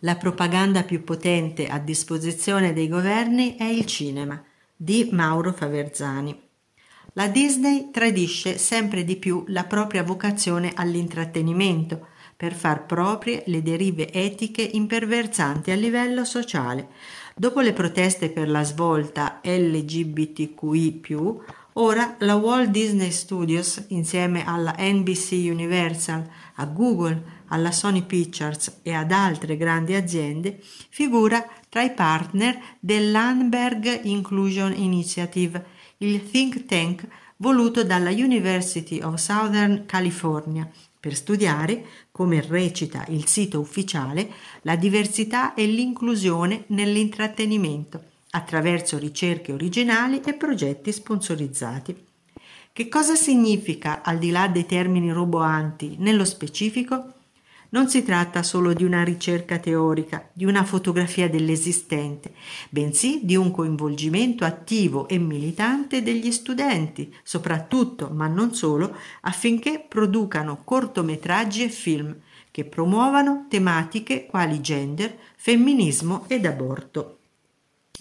la propaganda più potente a disposizione dei governi è il cinema, di Mauro Faverzani. La Disney tradisce sempre di più la propria vocazione all'intrattenimento per far proprie le derive etiche imperversanti a livello sociale. Dopo le proteste per la svolta LGBTQI+, ora la Walt Disney Studios, insieme alla NBC Universal, a Google, alla Sony Pictures e ad altre grandi aziende, figura tra i partner dell'Annenberg Inclusion Initiative, il think tank voluto dalla University of Southern California per studiare, come recita il sito ufficiale, la diversità e l'inclusione nell'intrattenimento, attraverso ricerche originali e progetti sponsorizzati. Che cosa significa, al di là dei termini roboanti, nello specifico? Non si tratta solo di una ricerca teorica, di una fotografia dell'esistente, bensì di un coinvolgimento attivo e militante degli studenti, soprattutto, ma non solo, affinché producano cortometraggi e film che promuovano tematiche quali gender, femminismo ed aborto.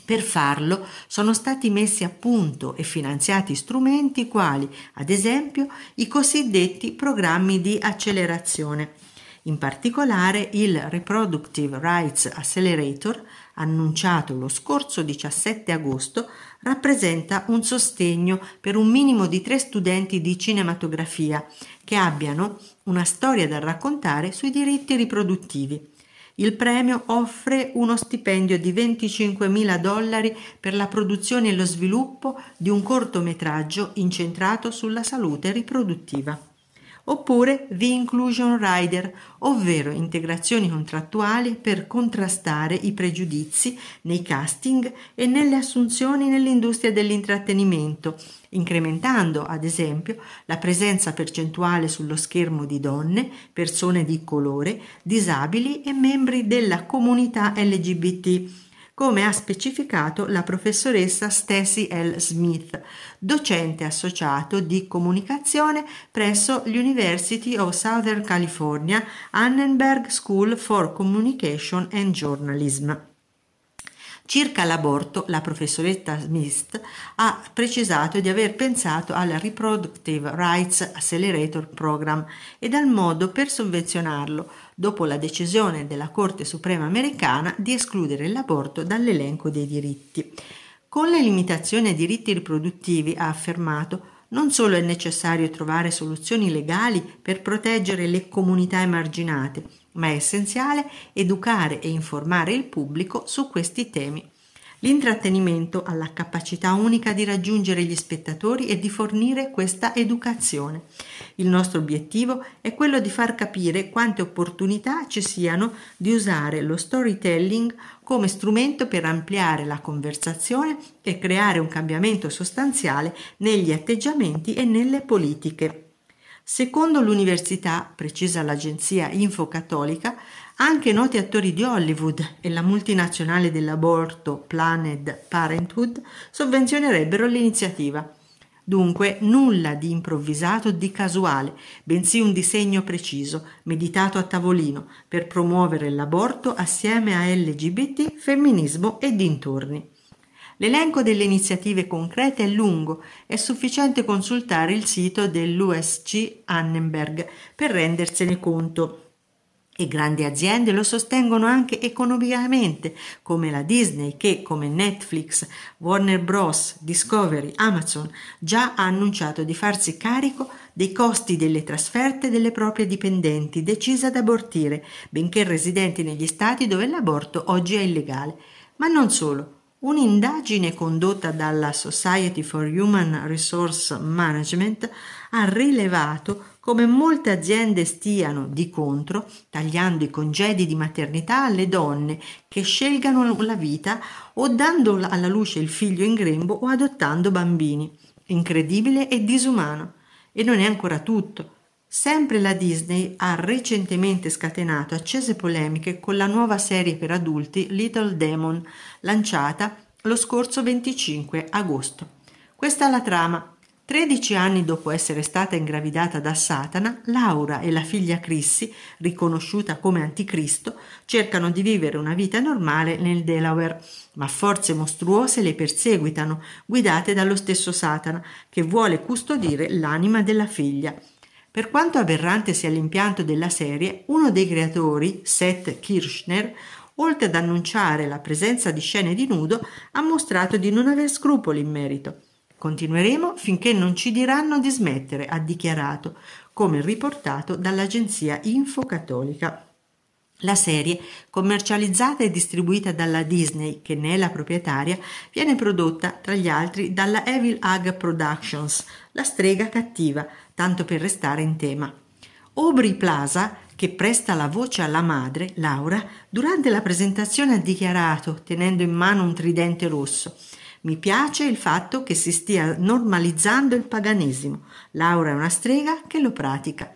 Per farlo sono stati messi a punto e finanziati strumenti quali, ad esempio, i cosiddetti programmi di accelerazione. In particolare il Reproductive Rights Accelerator, annunciato lo scorso 17 agosto, rappresenta un sostegno per un minimo di 3 studenti di cinematografia che abbiano una storia da raccontare sui diritti riproduttivi. Il premio offre uno stipendio di $25.000 per la produzione e lo sviluppo di un cortometraggio incentrato sulla salute riproduttiva. Oppure The Inclusion Rider, ovvero integrazioni contrattuali per contrastare i pregiudizi nei casting e nelle assunzioni nell'industria dell'intrattenimento, incrementando, ad esempio, la presenza percentuale sullo schermo di donne, persone di colore, disabili e membri della comunità LGBT, come ha specificato la professoressa Stacy L. Smith, docente associato di comunicazione presso l'University of Southern California, Annenberg School for Communication and Journalism. Circa l'aborto, la professoressa Smith ha precisato di aver pensato al Reproductive Rights Accelerator Program e al modo per sovvenzionarlo, dopo la decisione della Corte Suprema americana di escludere l'aborto dall'elenco dei diritti. Con le limitazioni ai diritti riproduttivi, ha affermato, non solo è necessario trovare soluzioni legali per proteggere le comunità emarginate, ma è essenziale educare e informare il pubblico su questi temi. L'intrattenimento ha la capacità unica di raggiungere gli spettatori e di fornire questa educazione. Il nostro obiettivo è quello di far capire quante opportunità ci siano di usare lo storytelling come strumento per ampliare la conversazione e creare un cambiamento sostanziale negli atteggiamenti e nelle politiche. Secondo l'università, precisa l'agenzia Infocattolica, anche noti attori di Hollywood e la multinazionale dell'aborto Planned Parenthood sovvenzionerebbero l'iniziativa. Dunque, nulla di improvvisato o di casuale, bensì un disegno preciso, meditato a tavolino, per promuovere l'aborto assieme a LGBT, femminismo e dintorni. L'elenco delle iniziative concrete è lungo, è sufficiente consultare il sito dell'USC Annenberg per rendersene conto. E grandi aziende lo sostengono anche economicamente, come la Disney che, come Netflix, Warner Bros., Discovery, Amazon, già ha annunciato di farsi carico dei costi delle trasferte delle proprie dipendenti decise ad abortire, benché residenti negli stati dove l'aborto oggi è illegale. Ma non solo. Un'indagine condotta dalla Society for Human Resource Management ha rilevato come molte aziende stiano, di contro, tagliando i congedi di maternità alle donne che scelgano la vita o dando alla luce il figlio in grembo o adottando bambini. Incredibile e disumano. E non è ancora tutto. Sempre la Disney ha recentemente scatenato accese polemiche con la nuova serie per adulti Little Demon, lanciata lo scorso 25 agosto. Questa è la trama. 13 anni dopo essere stata ingravidata da Satana, Laura e la figlia Chrissy, riconosciuta come anticristo, cercano di vivere una vita normale nel Delaware, ma forze mostruose le perseguitano, guidate dallo stesso Satana, che vuole custodire l'anima della figlia. Per quanto aberrante sia l'impianto della serie, uno dei creatori, Seth Kirchner, oltre ad annunciare la presenza di scene di nudo, ha mostrato di non aver scrupoli in merito. Continueremo finché non ci diranno di smettere, ha dichiarato, come riportato dall'agenzia Info Cattolica. La serie, commercializzata e distribuita dalla Disney, che ne è la proprietaria, viene prodotta, tra gli altri, dalla Evil Hag Productions, la strega cattiva, tanto per restare in tema. Aubrey Plaza, che presta la voce alla madre, Laura, durante la presentazione ha dichiarato, tenendo in mano un tridente rosso: «Mi piace il fatto che si stia normalizzando il paganesimo. Laura è una strega che lo pratica».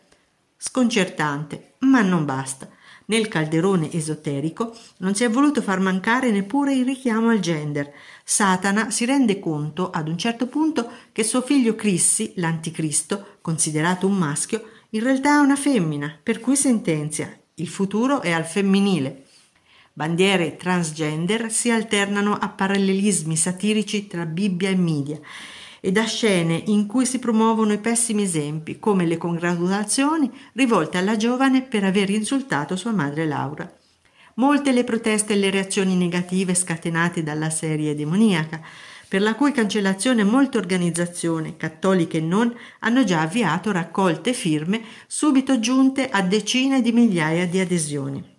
Sconcertante, ma non basta. Nel calderone esoterico non si è voluto far mancare neppure il richiamo al gender. Satana si rende conto ad un certo punto che suo figlio Chrissy, l'anticristo, considerato un maschio, in realtà è una femmina, per cui sentenzia: il futuro è al femminile. Bandiere transgender si alternano a parallelismi satirici tra Bibbia e media e da scene in cui si promuovono i pessimi esempi, come le congratulazioni rivolte alla giovane per aver insultato sua madre Laura. Molte le proteste e le reazioni negative scatenate dalla serie demoniaca, per la cui cancellazione molte organizzazioni, cattoliche e non, hanno già avviato raccolte firme, subito giunte a decine di migliaia di adesioni.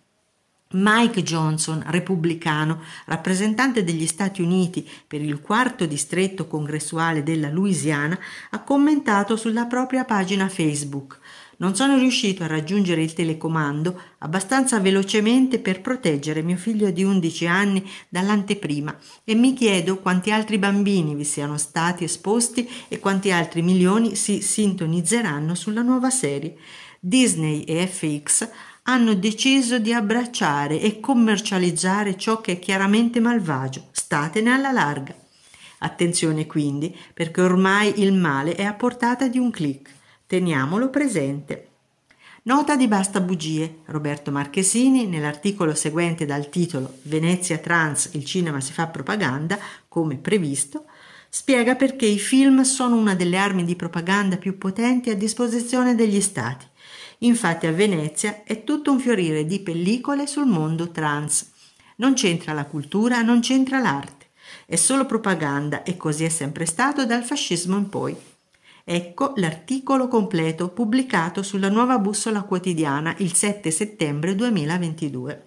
Mike Johnson, repubblicano, rappresentante degli Stati Uniti per il 4° distretto congressuale della Louisiana, ha commentato sulla propria pagina Facebook: «Non sono riuscito a raggiungere il telecomando abbastanza velocemente per proteggere mio figlio di 11 anni dall'anteprima e mi chiedo quanti altri bambini vi siano stati esposti e quanti altri milioni si sintonizzeranno sulla nuova serie. Disney e FX hanno deciso di abbracciare e commercializzare ciò che è chiaramente malvagio. Statene alla larga». Attenzione quindi, perché ormai il male è a portata di un click. Teniamolo presente. Nota di Basta Bugie. Roberto Marchesini, nell'articolo seguente dal titolo «Venezia trans, il cinema si fa propaganda, come previsto», spiega perché i film sono una delle armi di propaganda più potenti a disposizione degli Stati. Infatti a Venezia è tutto un fiorire di pellicole sul mondo trans. Non c'entra la cultura, non c'entra l'arte. È solo propaganda e così è sempre stato dal fascismo in poi. Ecco l'articolo completo pubblicato sulla Nuova Bussola Quotidiana il 7 settembre 2022.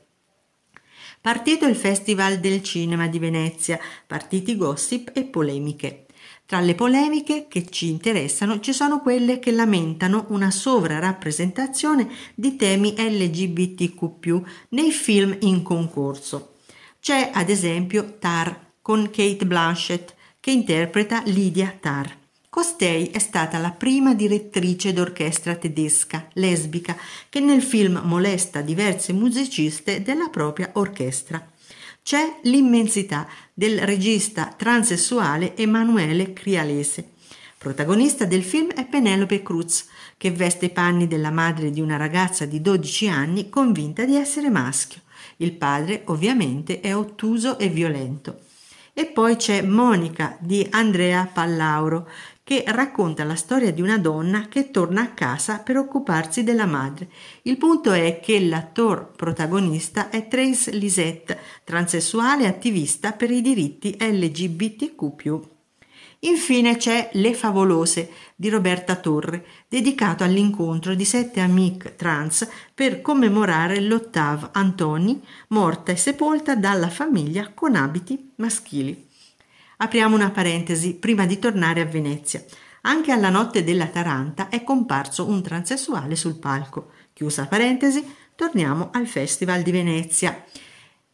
Partito il Festival del Cinema di Venezia, partiti gossip e polemiche. Tra le polemiche che ci interessano ci sono quelle che lamentano una sovrarappresentazione di temi LGBTQ+, nei film in concorso. C'è ad esempio Tar, con Kate Blanchett che interpreta Lydia Tar. Costei è stata la prima direttrice d'orchestra tedesca, lesbica, che nel film molesta diverse musiciste della propria orchestra. C'è L'immensità del regista transessuale Emanuele Crialese. Protagonista del film è Penelope Cruz, che veste i panni della madre di una ragazza di 12 anni convinta di essere maschio. Il padre ovviamente è ottuso e violento. E poi c'è Monica di Andrea Pallauro, che racconta la storia di una donna che torna a casa per occuparsi della madre. Il punto è che l'attore protagonista è Trace Lisette, transessuale e attivista per i diritti LGBTQ+. Infine c'è Le Favolose di Roberta Torre, dedicato all'incontro di 7 amiche trans per commemorare l'ottava Antoni, morta e sepolta dalla famiglia con abiti maschili. Apriamo una parentesi prima di tornare a Venezia. Anche alla Notte della Taranta è comparso un transessuale sul palco. Chiusa parentesi, torniamo al Festival di Venezia.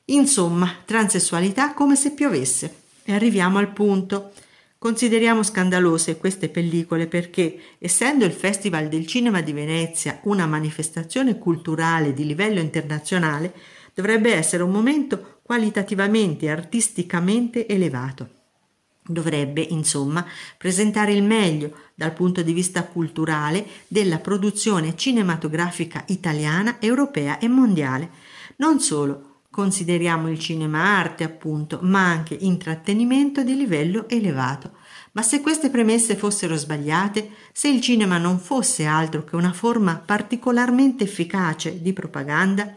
Insomma, transessualità come se piovesse. E arriviamo al punto. Consideriamo scandalose queste pellicole perché, essendo il Festival del Cinema di Venezia una manifestazione culturale di livello internazionale, dovrebbe essere un momento qualitativamente e artisticamente elevato. Dovrebbe, insomma, presentare il meglio dal punto di vista culturale della produzione cinematografica italiana, europea e mondiale. Non solo, consideriamo il cinema arte, appunto, ma anche intrattenimento di livello elevato. Ma se queste premesse fossero sbagliate, se il cinema non fosse altro che una forma particolarmente efficace di propaganda,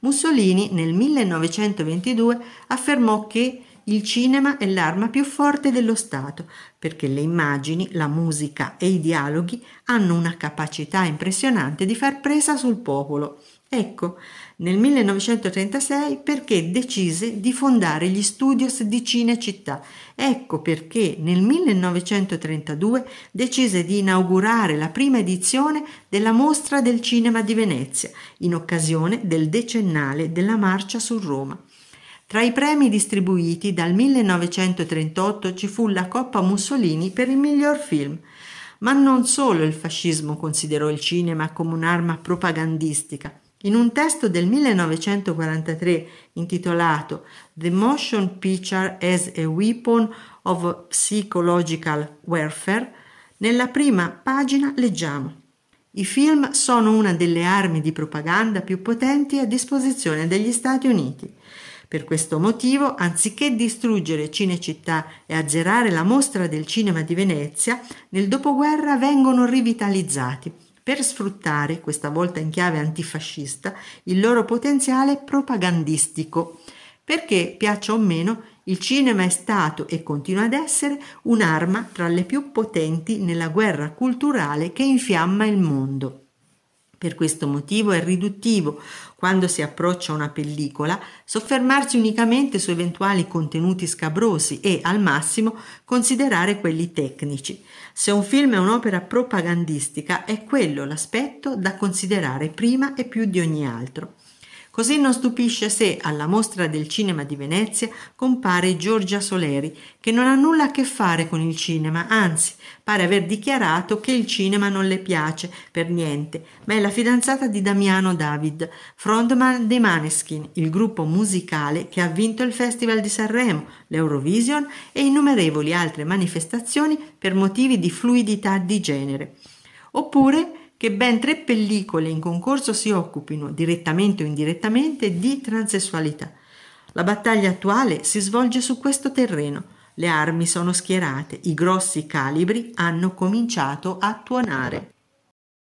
Mussolini nel 1922 affermò che il cinema è l'arma più forte dello Stato, perché le immagini, la musica e i dialoghi hanno una capacità impressionante di far presa sul popolo. Ecco, nel 1936 perché decise di fondare gli studios di Cinecittà. Ecco perché nel 1932 decise di inaugurare la prima edizione della Mostra del Cinema di Venezia, in occasione del decennale della marcia su Roma. Tra i premi distribuiti dal 1938 ci fu la Coppa Mussolini per il miglior film. Ma non solo il fascismo considerò il cinema come un'arma propagandistica. In un testo del 1943 intitolato The Motion Picture as a Weapon of Psychological Warfare, nella prima pagina leggiamo: i film sono una delle armi di propaganda più potenti a disposizione degli Stati Uniti. Per questo motivo, anziché distruggere Cinecittà e azzerare la Mostra del Cinema di Venezia, nel dopoguerra vengono rivitalizzati per sfruttare, questa volta in chiave antifascista, il loro potenziale propagandistico. Perché, piaccia o meno, il cinema è stato e continua ad essere un'arma tra le più potenti nella guerra culturale che infiamma il mondo. Per questo motivo è riduttivo, quando si approccia una pellicola, soffermarsi unicamente su eventuali contenuti scabrosi e, al massimo, considerare quelli tecnici. Se un film è un'opera propagandistica, è quello l'aspetto da considerare prima e più di ogni altro. Così non stupisce se alla Mostra del Cinema di Venezia compare Giorgia Soleri, che non ha nulla a che fare con il cinema, anzi, pare aver dichiarato che il cinema non le piace per niente, ma è la fidanzata di Damiano David, frontman dei Maneskin, il gruppo musicale che ha vinto il Festival di Sanremo, l'Eurovision e innumerevoli altre manifestazioni per motivi di fluidità di genere. Oppure che ben 3 pellicole in concorso si occupino, direttamente o indirettamente, di transessualità. La battaglia attuale si svolge su questo terreno. Le armi sono schierate, i grossi calibri hanno cominciato a tuonare.